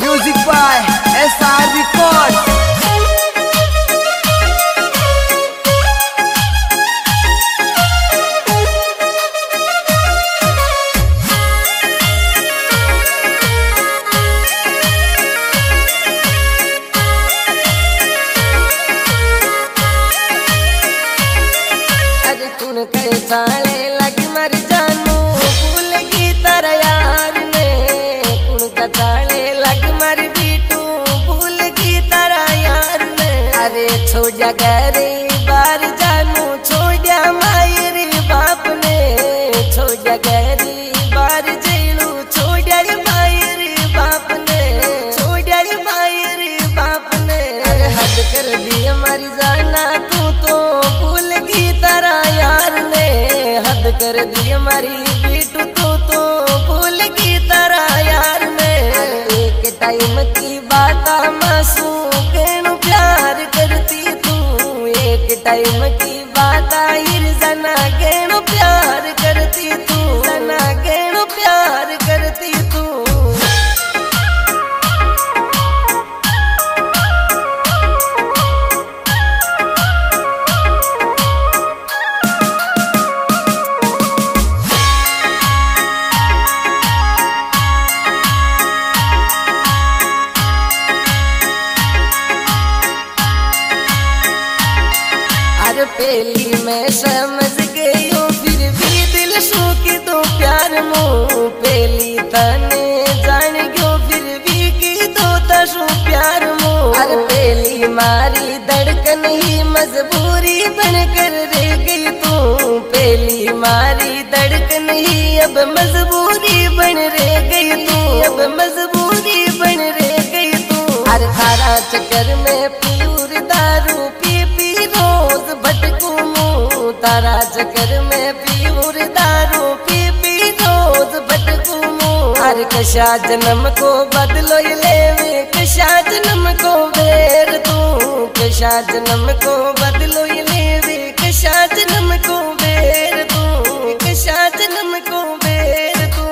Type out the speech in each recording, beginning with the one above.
Music by SR record. साले लग मर जानू फूल की तरह यार में उनका साले लग मर बीटू फूल की तरह यार में। अरे छोड़ा गरी बार जानू छोड़ा मायरी बाप ने छोड़ा गरी बार जेलू छोड़ा मायरी बाप ने छोड़ा मायरी बाप ने। अरे हद कर दिया मर जाना तू तो फूल की तरह यार ने कर दी हमारी बीटू तू तो फूल की तरह यार में। एक टाइम की बात मासू केनु प्यार करती तू एक टाइम की बात इरजना केनु प्यार करती तू जना केनु प्यार करती तू। पहली मैं समझ गई हूँ फिर भी दिल सूखे तो प्यार मुँह पहली तने जान क्यों फिर भी की तो तसू प्यार मुँह। अरे पहली मारी धड़कन ही मजबूरी बनकर रह गई तू पहली मारी धड़कन ही अब मजबूरी बन रह गई तू अब मजबूरी बन रह गई तू। अरे थारा चक्कर में प्यूर दारू तारा चक्कर में प्यूर दारू पी रोज भटकू। अरे कशा जन्म को बदलो ये लेवे कशा जन्म को बेर तू कशा जन्म को बदलो ये लेवे कशा जन्म को बेर तू कशा जन्म को बेर तू।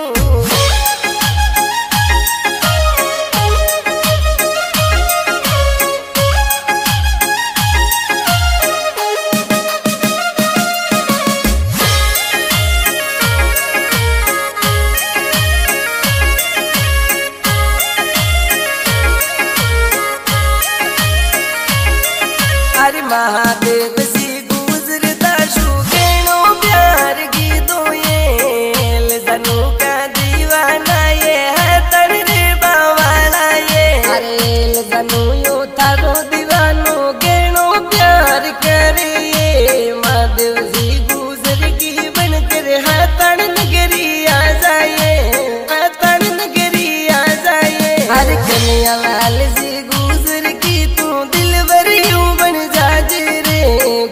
अरे महादेव सी गुजरता शू केनो प्यार की दो ये लजनू का दीवाना ये है तड़े बावाला ये। अरे लजनू यो थारो दीवानो केनो प्यार करे ये महादेव सी गुजर की बन कर है तड़ नगरी आ जाए है तड़ नगरी आ जाए। हर कन्या लाल सी गुजर की तू दिल भरी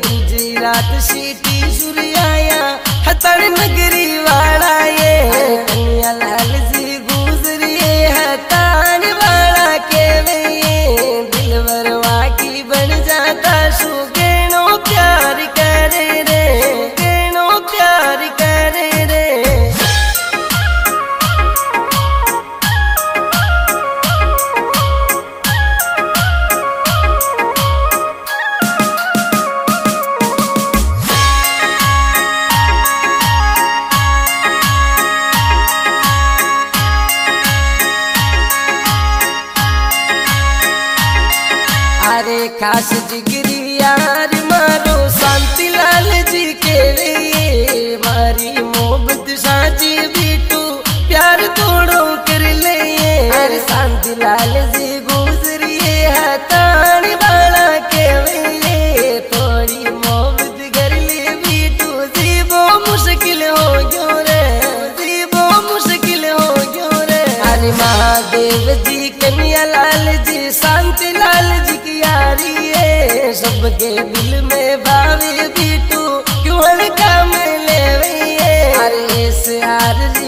गुजरात सिटी सुरियाया हतड़ नगरी वाला ये कन्या लाल जी गुजरिए हतान वाला के लिए दिल बरवा की बन जाता शू केनो प्यार करे रे केनो प्यार करे रे। अरे खास जिगरी यार मारो शांति लाल जी के लिए मारी मोहब्बत साझी बीटू प्यार तोड़ो कर ले। अरे शांति लाल जी गुजरिए है तान वाला के लिए थोड़ी मोहब्बत कर ले बीटू जीवो मुश्किल हो गयो रे जीवो मुश्किल हो गयो रे। अरे महादेव जी कन्या लाल जी शांति लाल जी सबके दिल में भावे बीटू क्यों का मिले। अरे एसआर